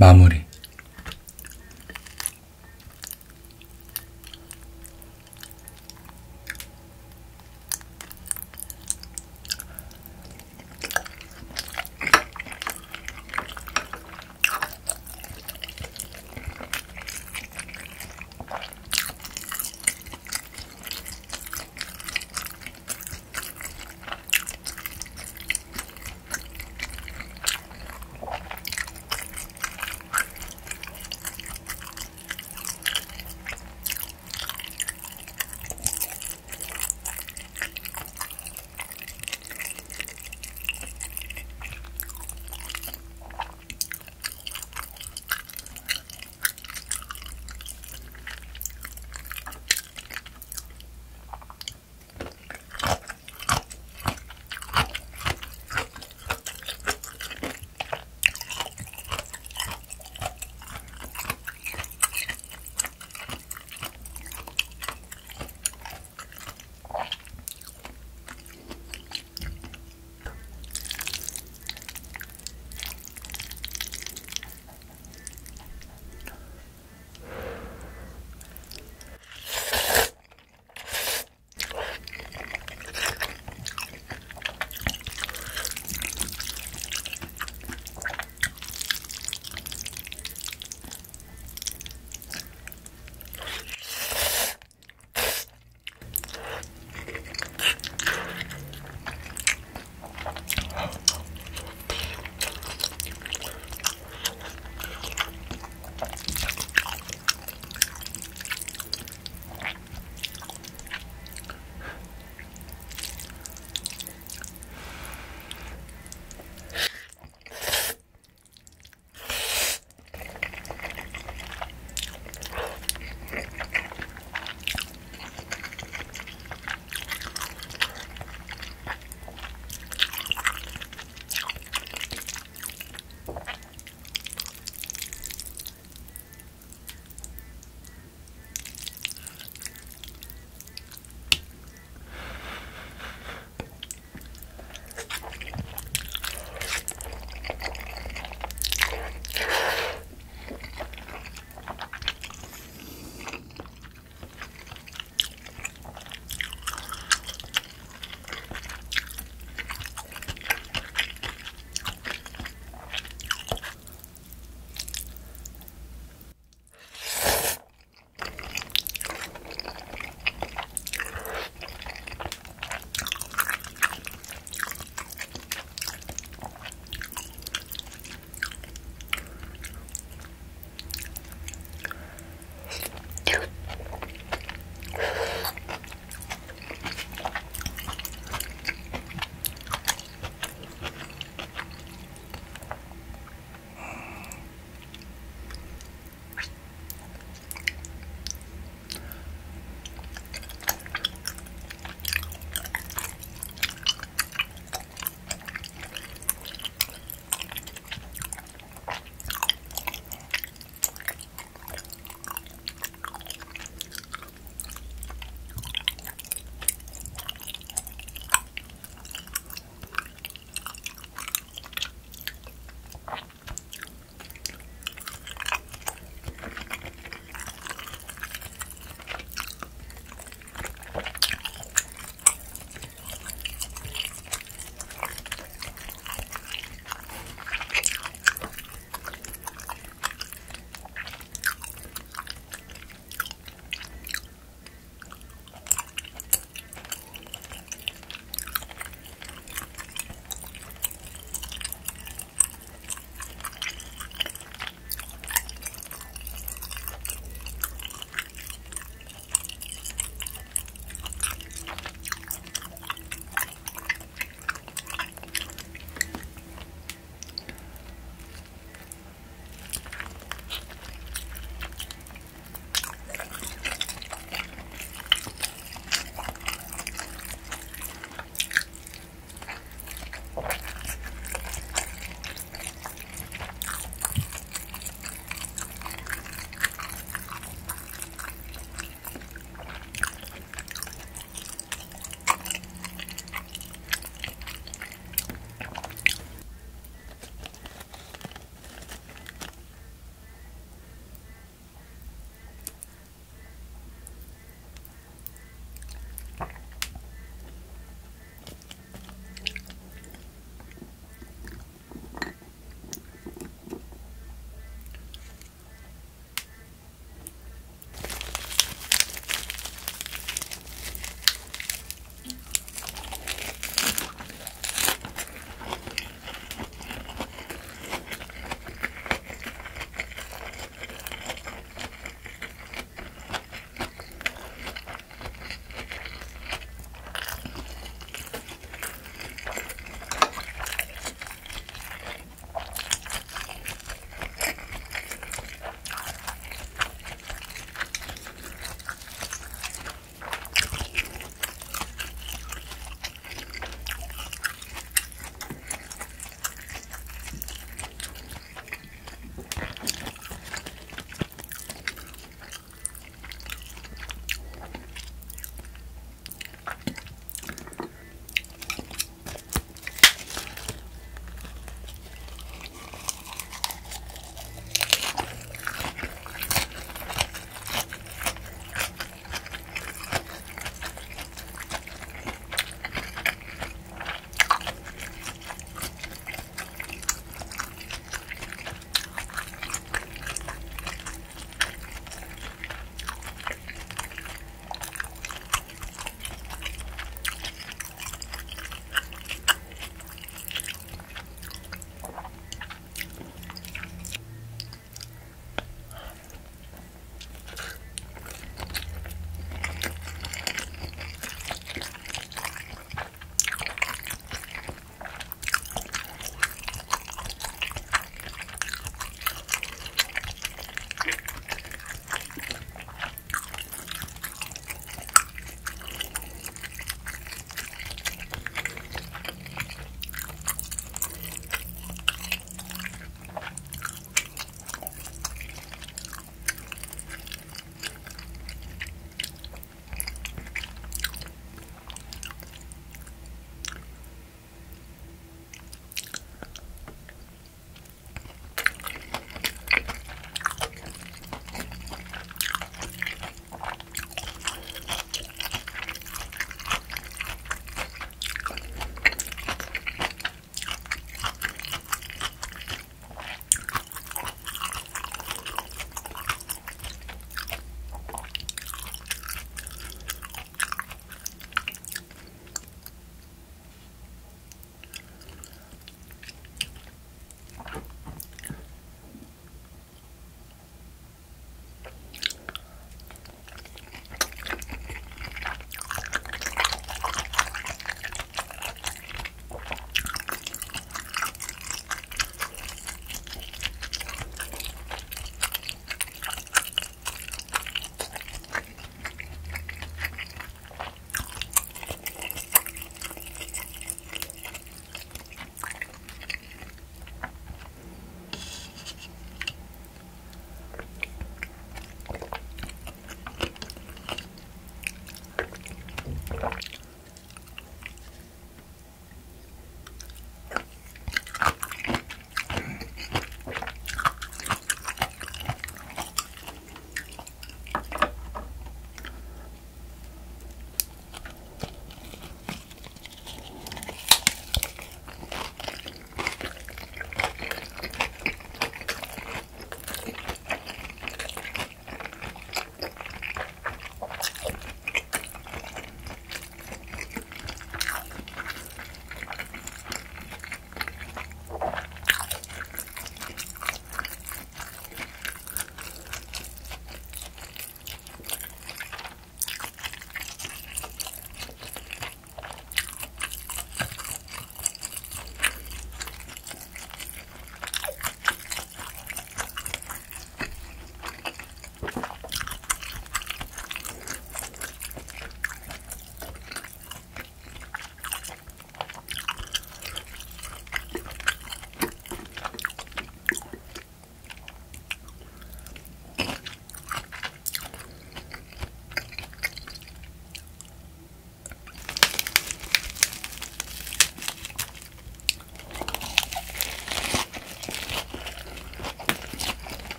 마무리.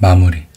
마무리.